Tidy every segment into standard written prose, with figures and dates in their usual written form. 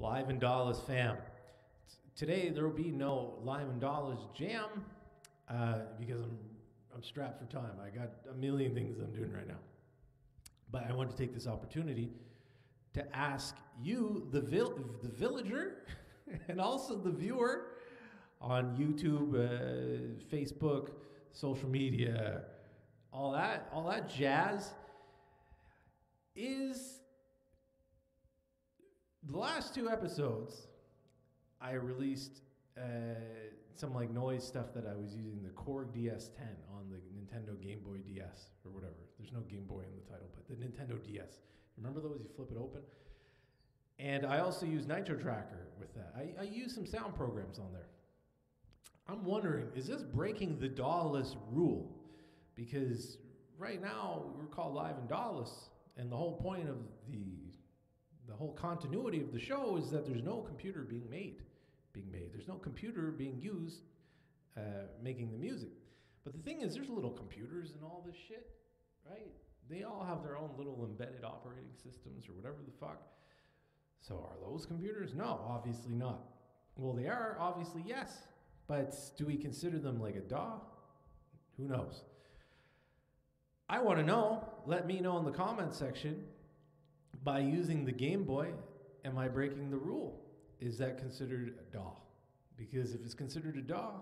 Live and DAWLESS fam. Today there will be no Live and DAWLESS jam because I'm strapped for time. I got a million things I'm doing right now. But I want to take this opportunity to ask you, the villager, and also the viewer on YouTube, Facebook, social media, all that jazz, is the last two episodes I released some like noise stuff that I was using the Korg DS10 on the Nintendo Game Boy DS or whatever. There's no Game Boy in the title, but the Nintendo DS. Remember those? You flip it open. And I also use Nitro Tracker with that. I use some sound programs on there. I'm wondering, is this breaking the DAWless rule? Because right now we're called Live and DAWless, and the whole point of the whole continuity of the show is that there's no computer being made. There's no computer being used making the music. But the thing is, there's little computers and all this shit, right? They all have their own little embedded operating systems or whatever the fuck. So are those computers? No, obviously not. Well, they are, obviously, yes. But do we consider them like a DAW? Who knows? I want to know. Let me know in the comments section. By using the Game Boy, am I breaking the rule? Is that considered a DAW? Because if it's considered a DAW,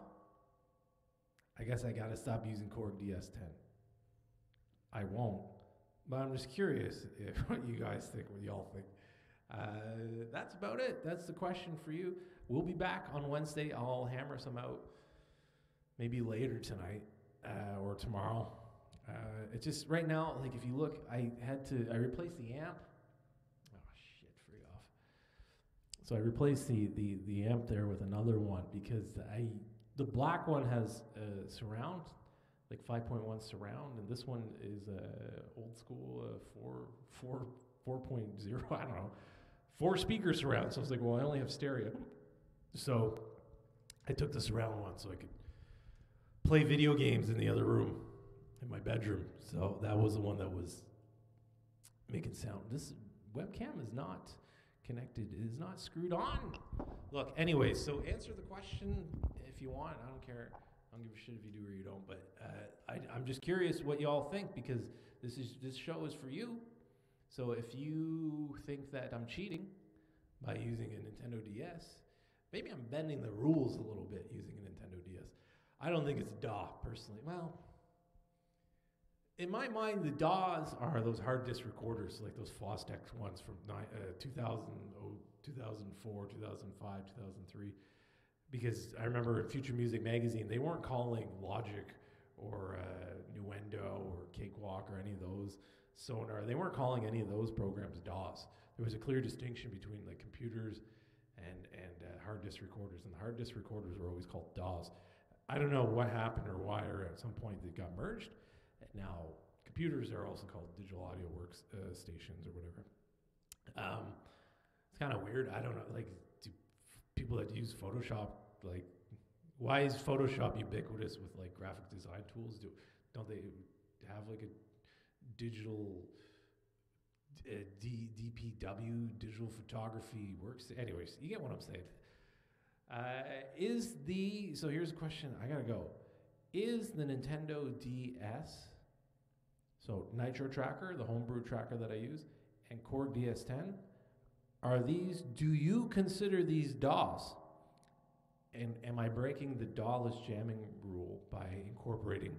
I guess I gotta stop using Korg DS10. I won't, but I'm just curious if what you guys think, what y'all think. That's about it. That's the question for you. We'll be back on Wednesday. I'll hammer some out maybe later tonight or tomorrow. It's just right now, like if you look, I replaced the amp. Oh shit, free off. So I replaced the amp there with another one because the black one has a surround, like 5.1 surround, and this one is a old school 4.0, I don't know, 4 speaker surround. So I was like, well, I only have stereo. So I took the surround one so I could play video games in the other room, in my bedroom. So that was the one that was making sound. This webcam is not connected. It is not screwed on. Look, anyway, so answer the question if you want. I don't care. I don't give a shit if you do or you don't. But I'm just curious what you all think, because this show is for you. So if you think that I'm cheating by using a Nintendo DS, maybe I'm bending the rules a little bit using a Nintendo DS. I don't think it's DAW, personally. Well, in my mind, the DAWs are those hard disk recorders, like those FOSTEX ones from 2004, 2005, 2003. Because I remember in Future Music Magazine, they weren't calling Logic or Nuendo or Cakewalk or any of those, Sonar. They weren't calling any of those programs DAWs. There was a clear distinction between like computers and hard disk recorders, and the hard disk recorders were always called DAWs. I don't know what happened or why, or at some point they got merged. And now computers are also called digital audio works stations or whatever. It's kind of weird. I don't know. Like, do people that use Photoshop, like, why is Photoshop ubiquitous with like graphic design tools? Don't they have like a digital DPW, digital photography works? Anyways, you get what I'm saying. So here's a question. I gotta go. Is the Nintendo DS, so Nitro Tracker, the homebrew tracker that I use, and Korg DS10, do you consider these DAWs? And am I breaking the DAWless jamming rule by incorporating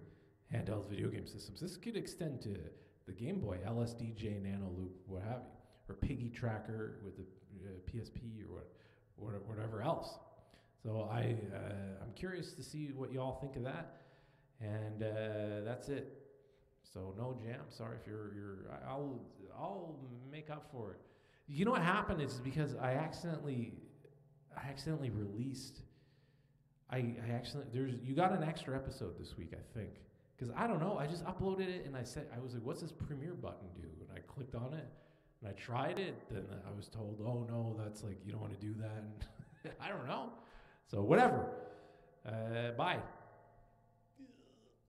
handheld video game systems? This could extend to the Game Boy, LSDJ, Nano Loop, what have you, or Piggy Tracker with the PSP or whatever else. So I'm curious to see what you all think of that, and that's it. So no jam. Sorry if I'll make up for it. You know what happened is because I accidentally released. I accidentally you got an extra episode this week, I think, because I don't know. I just uploaded it and I said, I was like, what's this premiere button do? And I clicked on it and I tried it. Then I was told, oh no, that's like you don't want to do that. And I don't know. So whatever. Bye.